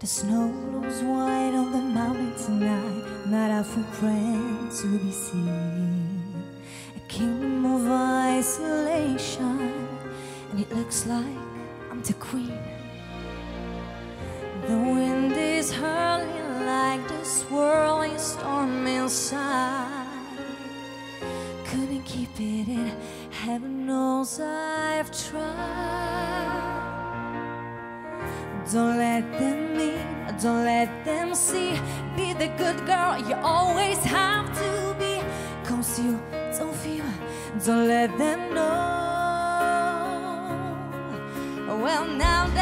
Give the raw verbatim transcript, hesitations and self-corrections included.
The snow glows white on the mountain tonight, not out for friends to be seen. A kingdom of isolation, and it looks like I'm the queen. The wind is hurling like the swirling storm inside. Couldn't keep it in, heaven knows I've tried. Don't let them mean, don't let them see. Be the good girl you always have to be. Conceal, don't feel, don't let them know. Well, now